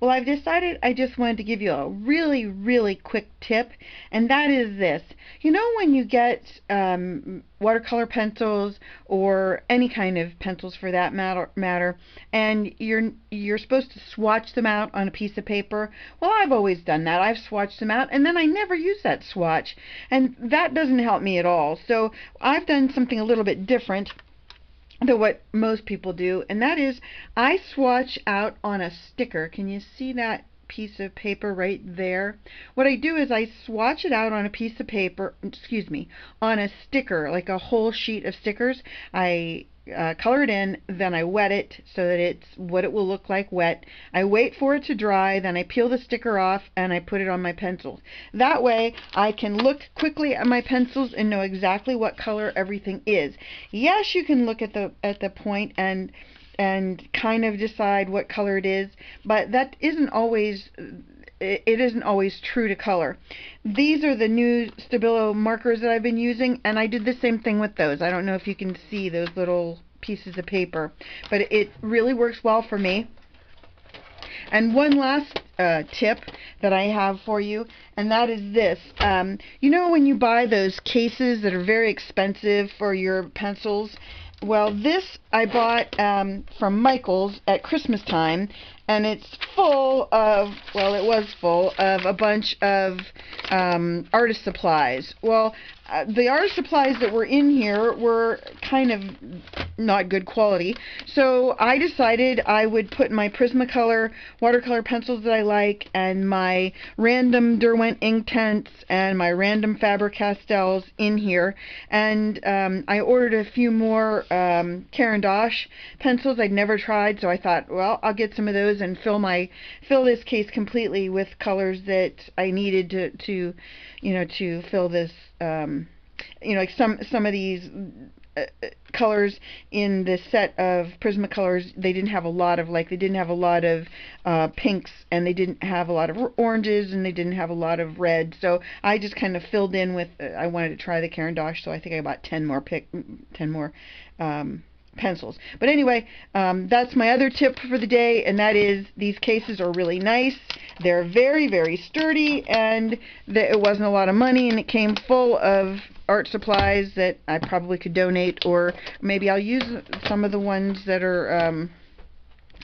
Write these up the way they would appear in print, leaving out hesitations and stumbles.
Well, I've decided I just wanted to give you a really, really quick tip, and that is this. You know when you get watercolor pencils or any kind of pencils for that matter, and you're supposed to swatch them out on a piece of paper? Well, I've always done that. I've swatched them out, and then I never use that swatch, and that doesn't help me at all. So I've done something a little bit different than what most people do, and that is I swatch out on a sticker. Can you see that piece of paper right there? What I do is I swatch it out on a piece of paper, excuse me, on a sticker, like a whole sheet of stickers. I color it in, then I wet it so that it's what it will look like wet. I wait for it to dry, then I peel the sticker off and I put it on my pencils. That way I can look quickly at my pencils and know exactly what color everything is. Yes, you can look at the point and kind of decide what color it is, but that isn't always true to color. These are the new Stabilo markers that I've been using, and I did the same thing with those. I don't know if you can see those little pieces of paper, but it really works well for me. And one last tip that I have for you, and that is this. You know when you buy those cases that are very expensive for your pencils? Well, this I bought from Michaels at Christmas time, and it's full of, well, it was full of a bunch of artist supplies. Well, the artist supplies that were in here were kind of not good quality, so I decided I would put my Prismacolor watercolor pencils that I like, and my random Derwent Inktense, and my random Faber Castells in here, and I ordered a few more Caran d'Ache pencils I'd never tried, so I thought, well, I'll get some of those and fill this case completely with colors that I needed to you know, to fill this. You know, like some of these colors in this set of Prismacolors, they didn't have a lot of, like, they didn't have a lot of pinks, and they didn't have a lot of oranges, and they didn't have a lot of red. So I just kind of filled in with. I wanted to try the Caran d'Ache, so I think I bought 10 more pencils. But anyway, that's my other tip for the day, and that is these cases are really nice. They're very, very sturdy, and it wasn't a lot of money, and it came full of art supplies that I probably could donate, or maybe I'll use some of the ones that are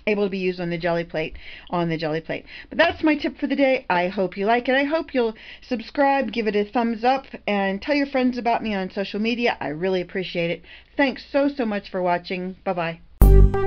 able to be used on the jelly plate, But that's my tip for the day. I hope you like it. I hope you'll subscribe, give it a thumbs up, and tell your friends about me on social media. I really appreciate it. Thanks so much for watching. Bye-bye.